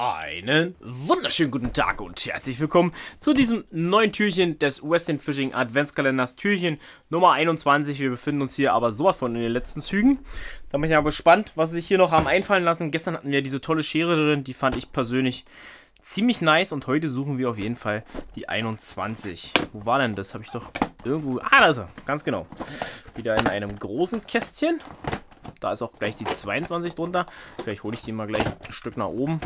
Einen wunderschönen guten Tag und herzlich willkommen zu diesem neuen Türchen des Westin Fishing Adventskalenders, Türchen Nummer 21. Wir befinden uns hier aber sowas von in den letzten Zügen. Da bin ich aber gespannt, was sie sich hier noch haben einfallen lassen. Gestern hatten wir diese tolle Schere drin, die fand ich persönlich ziemlich nice und heute suchen wir auf jeden Fall die 21. Wo war denn das? Habe ich doch irgendwo... Ah, da ist er, ganz genau. Wieder in einem großen Kästchen. Da ist auch gleich die 22 drunter. Vielleicht hole ich die mal gleich ein Stück nach oben.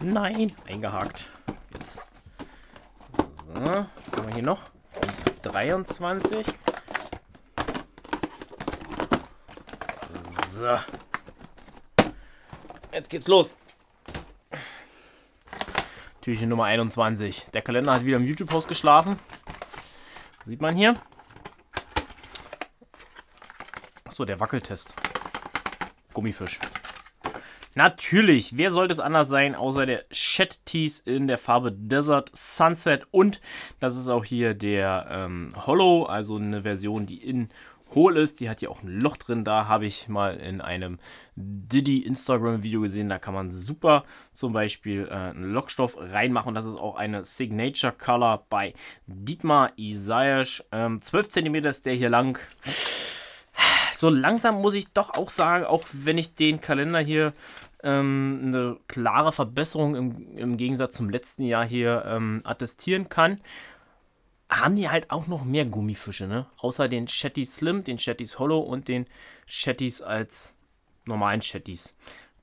Nein, eingehakt. Jetzt. So, haben wir hier noch 23. So. Jetzt geht's los. Türchen Nummer 21. Der Kalender hat wieder im YouTube-Haus geschlafen. Sieht man hier. Achso, der Wackeltest. Gummifisch. Natürlich, wer sollte es anders sein, außer der Shadteez in der Farbe Desert Sunset, und das ist auch hier der Hollow, also eine Version, die innen hohl ist, die hat hier auch ein Loch drin, da habe ich mal in einem Diddy Instagram Video gesehen, da kann man super zum Beispiel einen Lockstoff reinmachen und das ist auch eine Signature Color bei Dietmar Isaias, 12 cm ist der hier lang. So langsam muss ich doch auch sagen, auch wenn ich den Kalender hier eine klare Verbesserung im Gegensatz zum letzten Jahr hier attestieren kann, haben die halt auch noch mehr Gummifische, ne? Außer den Chatty's Slim, den Chatty's Hollow und den Chatty's als normalen Chatty's.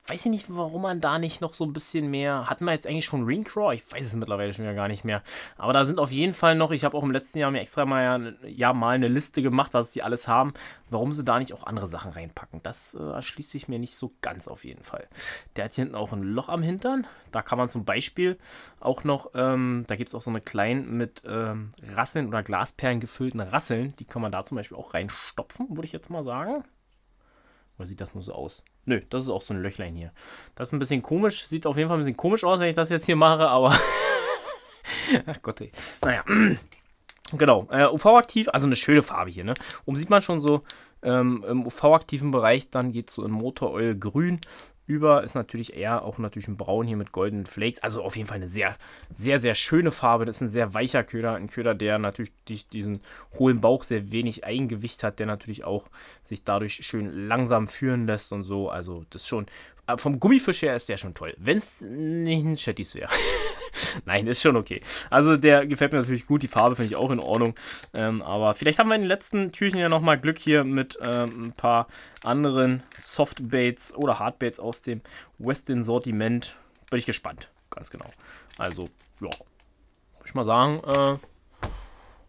Weiß ich nicht, warum man da nicht noch so ein bisschen mehr... Hatten wir jetzt eigentlich schon Ringcraw? Ich weiß es mittlerweile schon wieder gar nicht mehr. Aber da sind auf jeden Fall noch... Ich habe auch im letzten Jahr mir extra mal, mal eine Liste gemacht, was die alles haben. Warum sie da nicht auch andere Sachen reinpacken? Das erschließt sich mir nicht so ganz auf jeden Fall. Der hat hier hinten auch ein Loch am Hintern. Da kann man zum Beispiel auch noch... da gibt es auch so eine kleinen mit Rasseln oder Glasperlen gefüllten Rasseln. Die kann man da zum Beispiel auch reinstopfen, würde ich jetzt mal sagen. Oder sieht das nur so aus? Nö, das ist auch so ein Löchlein hier. Das ist ein bisschen komisch, sieht auf jeden Fall ein bisschen komisch aus, wenn ich das jetzt hier mache, aber... Ach Gott, ey. Naja, genau. UV-aktiv, also eine schöne Farbe hier, ne? Oben sieht man schon so im UV-aktiven Bereich, dann geht es so in Motoröl grün über, ist natürlich eher auch natürlich ein Braun hier mit goldenen Flakes, also auf jeden Fall eine sehr, sehr, sehr schöne Farbe. Das ist ein sehr weicher Köder, ein Köder, der natürlich durch diesen hohlen Bauch sehr wenig Eigengewicht hat, der natürlich auch sich dadurch schön langsam führen lässt und so, also das schon, vom Gummifisch her ist der schon toll, wenn es nicht ein Chatty's wäre. Nein, ist schon okay. Also der gefällt mir natürlich gut, die Farbe finde ich auch in Ordnung, aber vielleicht haben wir in den letzten Türchen ja nochmal Glück hier mit ein paar anderen Softbaits oder Hardbaits aus dem Westin Sortiment. Bin ich gespannt, ganz genau. Also, ja, würde ich mal sagen,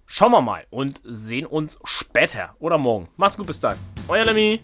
schauen wir mal und sehen uns später oder morgen. Macht's gut, bis dann. Euer Lemmy.